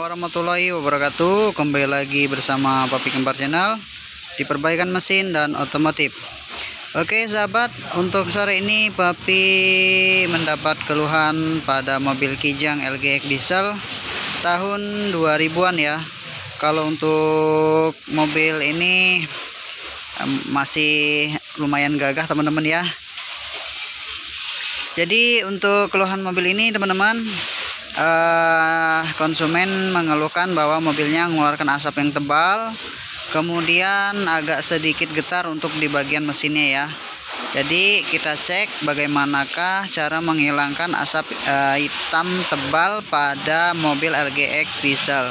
Assalamualaikum warahmatullahi wabarakatuh. Kembali lagi bersama Papi Kembar Channel di perbaikan mesin dan otomotif. Oke sahabat, untuk sore ini Papi mendapat keluhan pada mobil Kijang LGX diesel tahun 2000-an ya. Kalau untuk mobil ini masih lumayan gagah teman-teman ya. Jadi untuk keluhan mobil ini teman-teman, konsumen mengeluhkan bahwa mobilnya mengeluarkan asap yang tebal, kemudian agak sedikit getar untuk di bagian mesinnya ya. Jadi kita cek bagaimanakah cara menghilangkan asap hitam tebal pada mobil LGX diesel.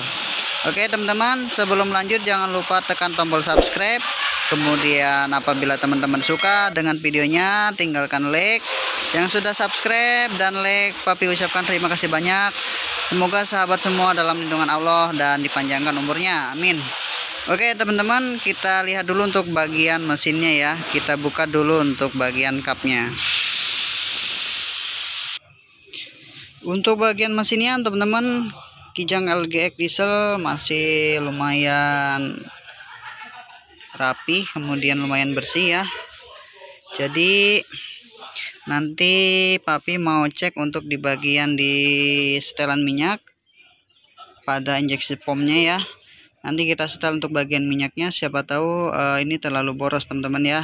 Oke teman-teman, sebelum lanjut jangan lupa tekan tombol subscribe. Kemudian apabila teman-teman suka dengan videonya, tinggalkan like. Yang sudah subscribe dan like, Papi ucapkan terima kasih banyak. Semoga sahabat semua dalam lindungan Allah dan dipanjangkan umurnya, amin. Oke teman-teman, kita lihat dulu untuk bagian mesinnya ya. Kita buka dulu untuk bagian cupnya. Untuk bagian mesinnya teman-teman, Kijang LGX diesel masih lumayan rapi, kemudian lumayan bersih ya. Jadi nanti Papi mau cek untuk di bagian di setelan minyak pada injeksi pompnya ya. Nanti kita setel untuk bagian minyaknya, siapa tahu ini terlalu boros teman-teman ya.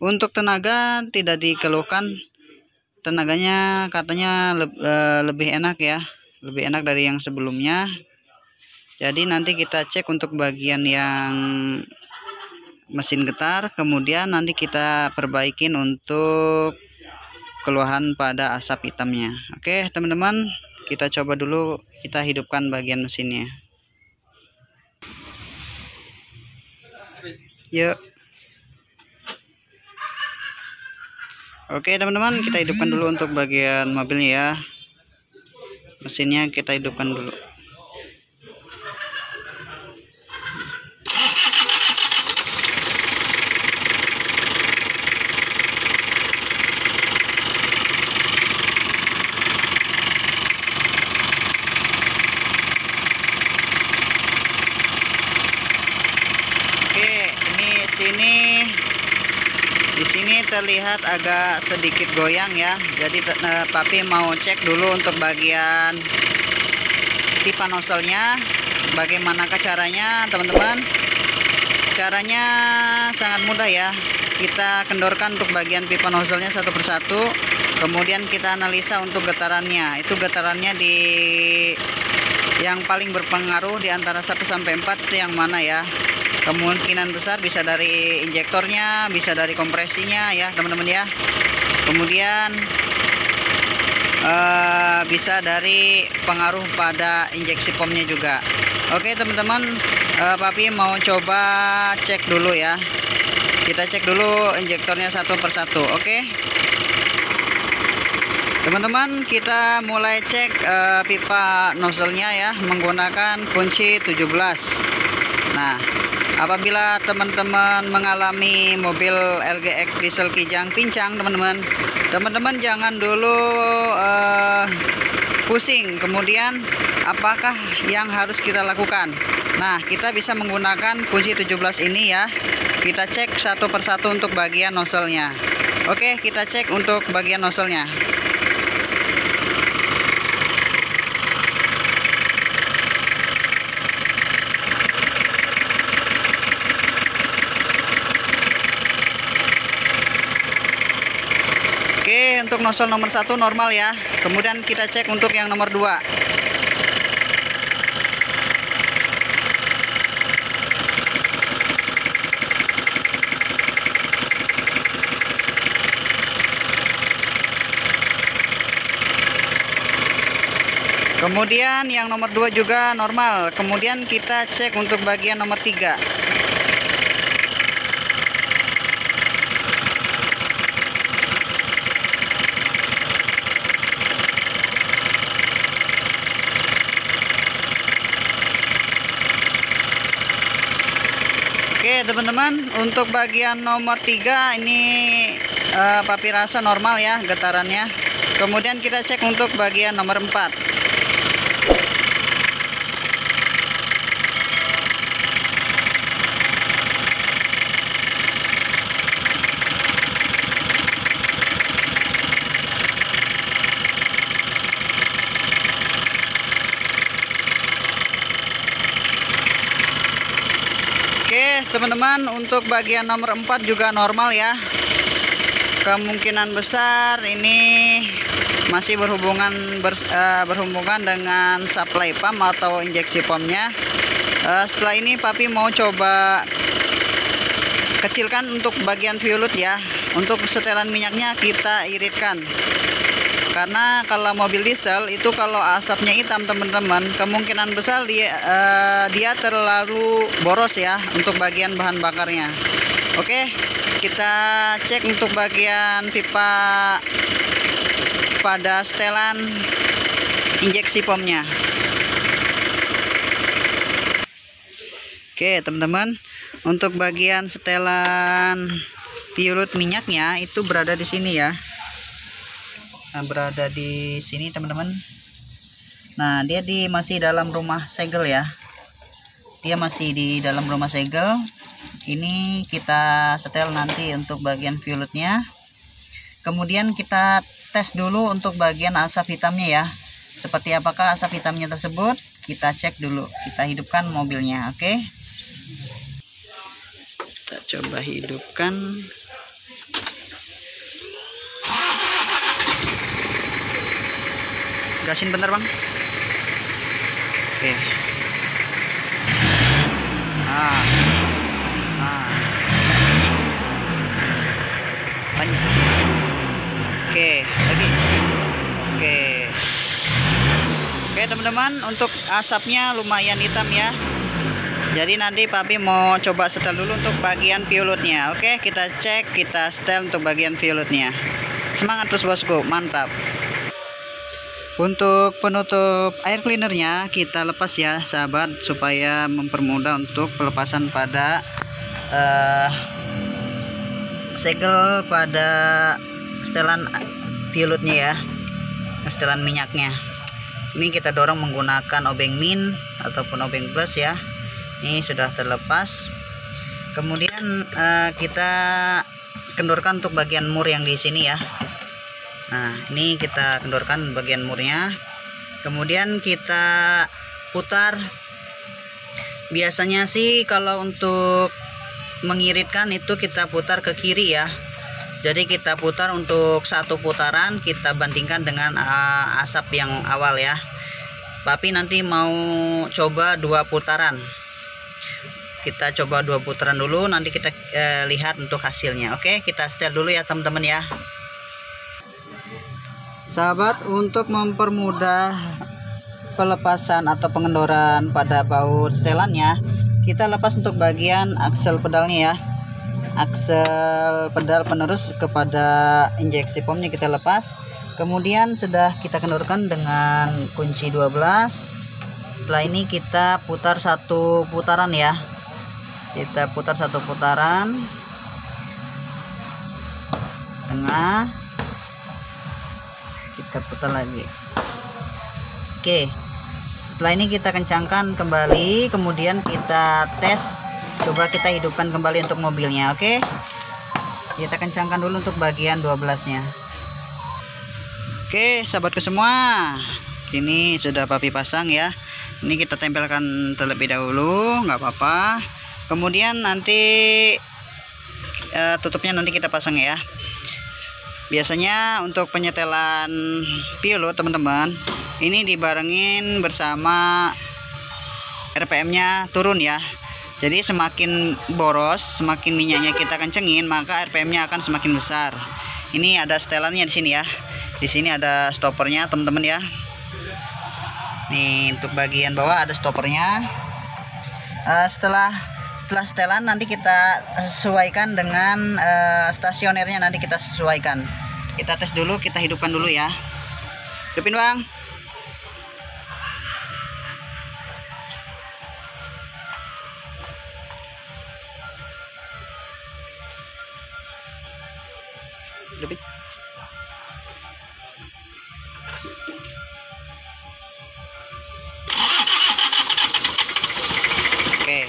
Untuk tenaga tidak dikeluhkan, tenaganya katanya lebih enak ya, lebih enak dari yang sebelumnya. Jadi nanti kita cek untuk bagian yang mesin getar, kemudian nanti kita perbaikin untuk keluhan pada asap hitamnya. Oke teman-teman, kita coba dulu, kita hidupkan bagian mesinnya. Yuk. Oke teman-teman, kita hidupkan dulu untuk bagian mobilnya ya. Mesinnya kita hidupkan dulu. Di sini terlihat agak sedikit goyang ya. Jadi Papi mau cek dulu untuk bagian pipa nozzle-nya. Bagaimanakah caranya teman-teman? Caranya sangat mudah ya. Kita kendorkan untuk bagian pipa nozzle-nya satu persatu. Kemudian kita analisa untuk getarannya. Itu getarannya di yang paling berpengaruh di antara 1 sampai 4 itu yang mana ya? Kemungkinan besar bisa dari injektornya, bisa dari kompresinya ya teman-teman ya. Kemudian bisa dari pengaruh pada injeksi pomnya juga. Oke teman-teman, Papi mau coba cek dulu ya. Kita cek dulu injektornya satu persatu. Oke teman-teman, kita mulai cek pipa nozzle-nya ya, menggunakan kunci 17. Nah, apabila teman-teman mengalami mobil LGX diesel Kijang pincang teman-teman jangan dulu pusing. Kemudian apakah yang harus kita lakukan? Nah, kita bisa menggunakan kunci 17 ini ya. Kita cek satu persatu untuk bagian nozzle-nya. Oke, kita cek untuk bagian nozzle-nya. Oke, untuk nozzle nomor 1 normal ya. Kemudian kita cek untuk yang nomor 2. Kemudian yang nomor 2 juga normal. Kemudian kita cek untuk bagian nomor 3. Oke teman-teman, untuk bagian nomor 3 ini Papi rasa normal ya getarannya. Kemudian kita cek untuk bagian nomor 4. teman-teman, untuk bagian nomor 4 juga normal ya. Kemungkinan besar ini masih berhubungan dengan supply pump atau injeksi pumpnya. Setelah ini Papi mau coba kecilkan untuk bagian violet ya. Untuk setelan minyaknya kita iritkan, karena kalau mobil diesel itu kalau asapnya hitam teman-teman, kemungkinan besar dia terlalu boros ya untuk bagian bahan bakarnya. Oke, kita cek untuk bagian pipa pada setelan injeksi pomnya. Oke teman-teman, untuk bagian setelan violet minyaknya itu berada di sini ya. Nah, berada di sini teman-teman. Nah, dia masih dalam rumah segel ya. Dia masih di dalam rumah segel. Ini kita setel nanti untuk bagian violetnya. Kemudian kita tes dulu untuk bagian asap hitamnya ya. Seperti apakah asap hitamnya tersebut? Kita cek dulu. Kita hidupkan mobilnya, oke? Kita coba hidupkan. Gasin bentar bang. Oke. Nah. Banyak. Oke, lagi. Oke teman-teman, untuk asapnya lumayan hitam ya. Jadi nanti Papi mau coba setel dulu untuk bagian violetnya. Oke, kita cek, kita setel untuk bagian violetnya. Semangat terus bosku, mantap. Untuk penutup air cleanernya kita lepas ya sahabat, supaya mempermudah untuk pelepasan pada segel pada setelan pilotnya ya, setelan minyaknya. Ini kita dorong menggunakan obeng min ataupun obeng plus ya. Ini sudah terlepas. Kemudian kita kendorkan untuk bagian mur yang di sini ya. Nah, ini kita kendorkan bagian murnya. Kemudian kita putar. Biasanya sih kalau untuk mengiritkan itu kita putar ke kiri ya. Jadi kita putar untuk satu putaran, kita bandingkan dengan asap yang awal ya. Papi nanti mau coba 2 putaran. Kita coba 2 putaran dulu, nanti kita lihat untuk hasilnya. Oke, kita setel dulu ya teman-teman ya. Sahabat, untuk mempermudah pelepasan atau pengendoran pada baut setelannya, kita lepas untuk bagian aksel pedalnya ya. Aksel pedal penerus kepada injeksi pomnya kita lepas. Kemudian sudah kita kendorkan dengan kunci 12. Setelah ini kita putar 1 putaran ya. Kita putar 1 putaran setengah. Kita putar lagi. Oke, setelah ini kita kencangkan kembali, kemudian kita tes, coba kita hidupkan kembali untuk mobilnya. Oke, kita kencangkan dulu untuk bagian 12-nya. Oke sahabatku semua, ini sudah Papi pasang ya. Ini kita tempelkan terlebih dahulu, nggak apa-apa. Kemudian nanti tutupnya nanti kita pasang ya. Biasanya untuk penyetelan pilot teman-teman, ini dibarengin bersama RPM-nya turun ya. Jadi semakin boros, semakin minyaknya kita kencengin, maka RPM-nya akan semakin besar. Ini ada setelannya di sini ya. Di sini ada stoppernya teman-teman ya. Nih untuk bagian bawah ada stoppernya. Setelah setelan nanti kita sesuaikan dengan stasionernya, nanti kita sesuaikan. Kita tes dulu, kita hidupkan dulu ya. Hidupin bang. Hidupin. Oke.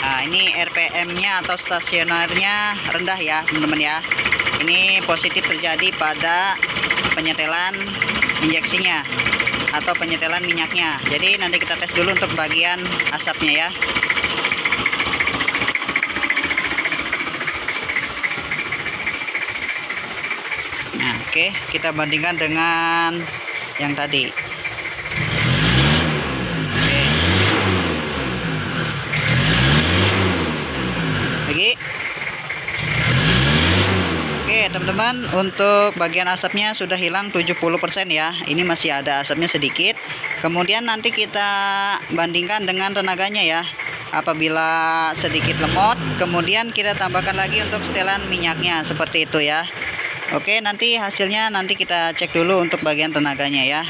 Nah, ini RPM-nya atau stasionernya rendah ya teman-teman ya. Ini positif terjadi pada penyetelan injeksinya atau penyetelan minyaknya. Jadi nanti kita tes dulu untuk bagian asapnya ya. Oke, kita bandingkan dengan yang tadi. Oke. Lagi. Oke, teman-teman, untuk bagian asapnya sudah hilang 70% ya. Ini masih ada asapnya sedikit. Kemudian nanti kita bandingkan dengan tenaganya ya. Apabila sedikit lemot, kemudian kita tambahkan lagi untuk setelan minyaknya, seperti itu ya. Oke, nanti hasilnya nanti kita cek dulu untuk bagian tenaganya ya.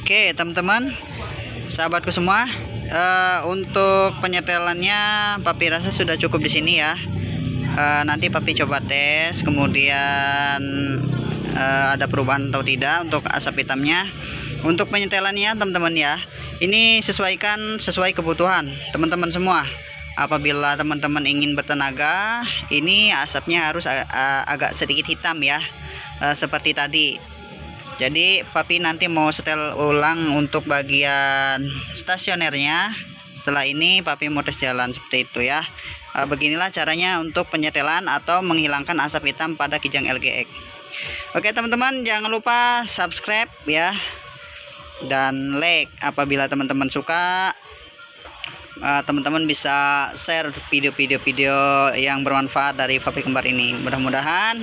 Oke, teman-teman, sahabatku semua, untuk penyetelannya Papi rasa sudah cukup di sini ya. Nanti Papi coba tes, kemudian ada perubahan atau tidak untuk asap hitamnya. Untuk penyetelannya, teman-teman ya, ini sesuaikan sesuai kebutuhan teman-teman semua. Apabila teman-teman ingin bertenaga, ini asapnya harus agak sedikit hitam ya, seperti tadi. Jadi Papi nanti mau setel ulang untuk bagian stasionernya. Setelah ini Papi mau tes jalan, seperti itu ya. Beginilah caranya untuk penyetelan atau menghilangkan asap hitam pada Kijang LGX. Oke teman-teman, jangan lupa subscribe ya, dan like apabila teman-teman suka. Teman-teman bisa share video-video yang bermanfaat dari Papi Kembar ini. Mudah-mudahan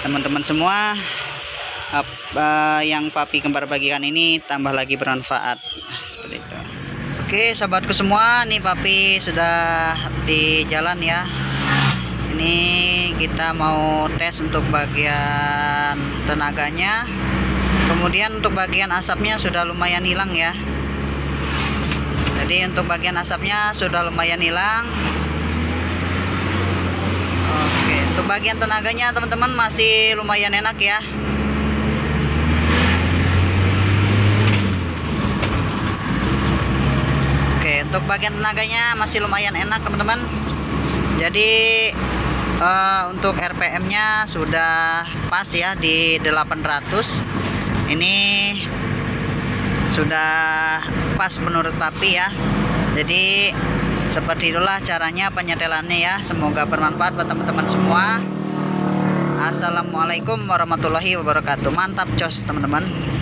teman-teman semua yang Papi Kembar bagikan ini tambah lagi bermanfaat, seperti itu. Oke sahabatku semua, nih Papi sudah di jalan ya. Ini kita mau tes untuk bagian tenaganya. Kemudian untuk bagian asapnya sudah lumayan hilang ya. Jadi untuk bagian asapnya sudah lumayan hilang. Oke, untuk bagian tenaganya teman-teman masih lumayan enak ya. Oke, untuk bagian tenaganya masih lumayan enak teman-teman. Jadi untuk RPM-nya sudah pas ya di 800. Ini sudah pas menurut Papi ya. Jadi seperti itulah caranya penyetelannya ya. Semoga bermanfaat buat teman-teman semua. Assalamualaikum warahmatullahi wabarakatuh. Mantap cos teman-teman.